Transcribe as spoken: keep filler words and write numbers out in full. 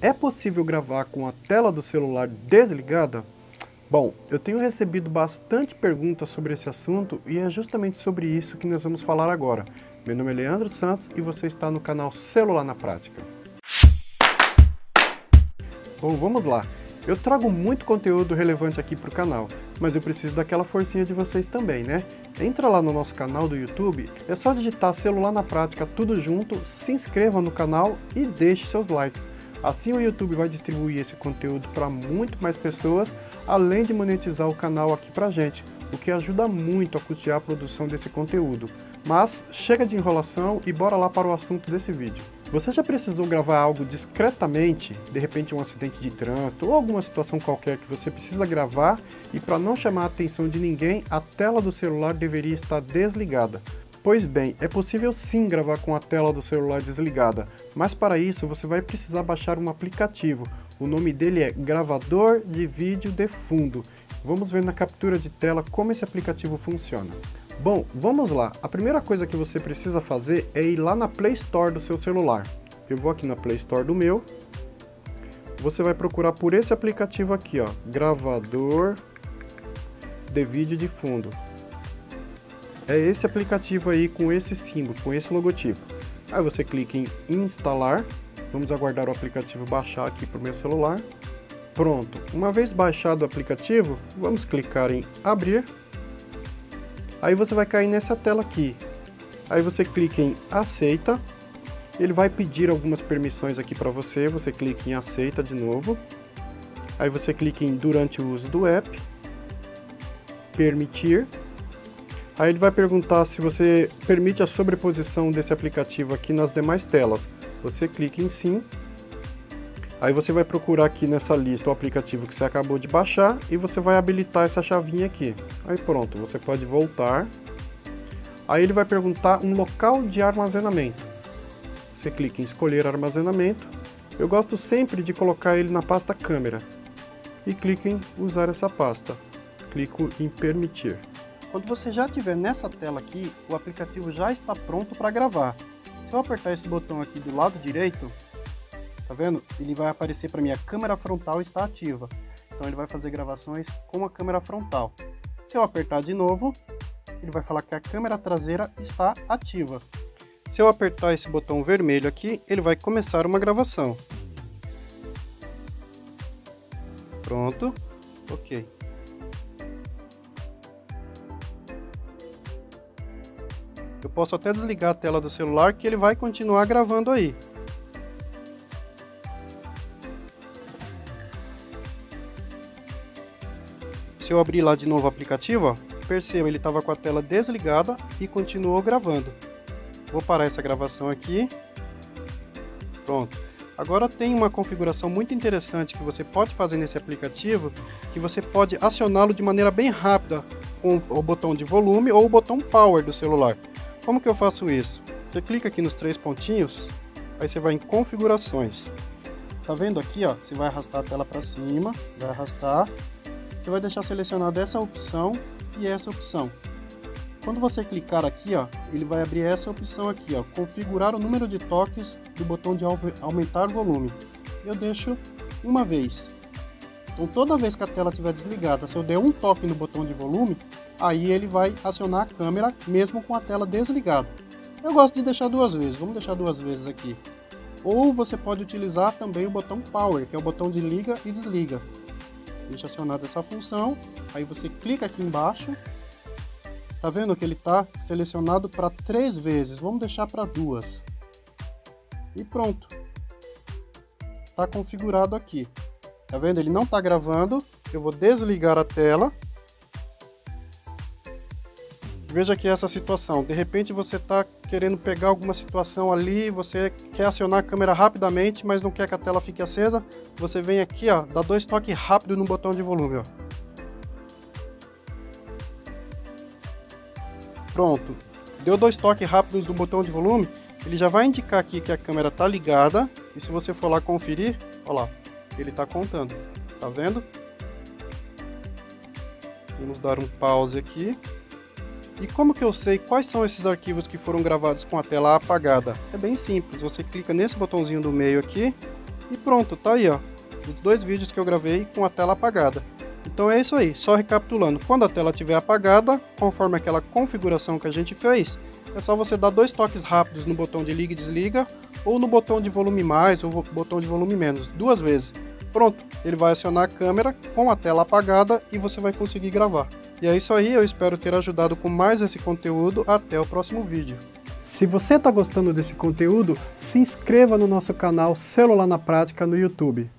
É possível gravar com a tela do celular desligada? Bom, eu tenho recebido bastante perguntas sobre esse assunto e é justamente sobre isso que nós vamos falar agora. Meu nome é Leandro Santos e você está no canal Celular na Prática. Bom, vamos lá. Eu trago muito conteúdo relevante aqui para o canal, mas eu preciso daquela forcinha de vocês também, né? Entra lá no nosso canal do YouTube, é só digitar Celular na Prática tudo junto, se inscreva no canal e deixe seus likes. Assim o YouTube vai distribuir esse conteúdo para muito mais pessoas, além de monetizar o canal aqui pra gente, o que ajuda muito a custear a produção desse conteúdo. Mas chega de enrolação e bora lá para o assunto desse vídeo. Você já precisou gravar algo discretamente, de repente um acidente de trânsito ou alguma situação qualquer que você precisa gravar e para não chamar a atenção de ninguém, a tela do celular deveria estar desligada. Pois bem, é possível sim gravar com a tela do celular desligada, mas para isso você vai precisar baixar um aplicativo. O nome dele é Gravador de Vídeo de Fundo. Vamos ver na captura de tela como esse aplicativo funciona. Bom, vamos lá. A primeira coisa que você precisa fazer é ir lá na Play Store do seu celular. Eu vou aqui na Play Store do meu. Você vai procurar por esse aplicativo aqui, ó, Gravador de Vídeo de Fundo. É esse aplicativo aí com esse símbolo, com esse logotipo. Aí você clica em instalar. Vamos aguardar o aplicativo baixar aqui para o meu celular. Pronto. Uma vez baixado o aplicativo, vamos clicar em abrir. Aí você vai cair nessa tela aqui, aí você clica em aceita, ele vai pedir algumas permissões aqui para você, você clica em aceita de novo, aí você clica em durante o uso do app, permitir, aí ele vai perguntar se você permite a sobreposição desse aplicativo aqui nas demais telas, você clica em sim, aí você vai procurar aqui nessa lista o aplicativo que você acabou de baixar e você vai habilitar essa chavinha aqui. Aí pronto, você pode voltar. Aí ele vai perguntar um local de armazenamento. Você clica em escolher armazenamento. Eu gosto sempre de colocar ele na pasta câmera. E clica em usar essa pasta. Clico em permitir. Quando você já estiver nessa tela aqui, o aplicativo já está pronto para gravar. Se eu apertar esse botão aqui do lado direito, tá vendo? Ele vai aparecer para mim, a câmera frontal está ativa. Então ele vai fazer gravações com a câmera frontal. Se eu apertar de novo, ele vai falar que a câmera traseira está ativa. Se eu apertar esse botão vermelho aqui, ele vai começar uma gravação. Pronto. Ok. Eu posso até desligar a tela do celular que ele vai continuar gravando aí. Se eu abrir lá de novo o aplicativo, ó, perceba, ele estava com a tela desligada e continuou gravando. Vou parar essa gravação aqui. Pronto. Agora tem uma configuração muito interessante que você pode fazer nesse aplicativo, que você pode acioná-lo de maneira bem rápida com o botão de volume ou o botão power do celular. Como que eu faço isso? Você clica aqui nos três pontinhos, aí você vai em configurações. Tá vendo aqui, ó? Você vai arrastar a tela para cima, vai arrastar. Você vai deixar selecionada essa opção e essa opção. Quando você clicar aqui, ó, ele vai abrir essa opção aqui, ó, configurar o número de toques do botão de aumentar volume. Eu deixo uma vez. Então toda vez que a tela estiver desligada, se eu der um toque no botão de volume, aí ele vai acionar a câmera mesmo com a tela desligada. Eu gosto de deixar duas vezes, vamos deixar duas vezes aqui. Ou você pode utilizar também o botão power, que é o botão de liga e desliga. Deixa acionada essa função, aí você clica aqui embaixo, tá vendo que ele está selecionado para três vezes, vamos deixar para duas. E pronto, está configurado aqui, tá vendo? Ele não está gravando, eu vou desligar a tela. Veja que essa situação, de repente você está querendo pegar alguma situação ali, você quer acionar a câmera rapidamente, mas não quer que a tela fique acesa, você vem aqui, ó, dá dois toques rápidos no botão de volume, ó. Pronto, deu dois toques rápidos no botão de volume, ele já vai indicar aqui que a câmera está ligada, e se você for lá conferir, ó lá, ele está contando, tá vendo? Vamos dar um pause aqui. E como que eu sei quais são esses arquivos que foram gravados com a tela apagada? É bem simples, você clica nesse botãozinho do meio aqui, E pronto, tá aí, ó, os dois vídeos que eu gravei com a tela apagada. Então é isso aí, só recapitulando, quando a tela estiver apagada, conforme aquela configuração que a gente fez, é só você dar dois toques rápidos no botão de liga e desliga, ou no botão de volume mais, ou botão de volume menos, duas vezes. Pronto, ele vai acionar a câmera com a tela apagada e você vai conseguir gravar. E é isso aí, eu espero ter ajudado com mais esse conteúdo, até o próximo vídeo. Se você está gostando desse conteúdo, se inscreva no nosso canal Celular na Prática no YouTube.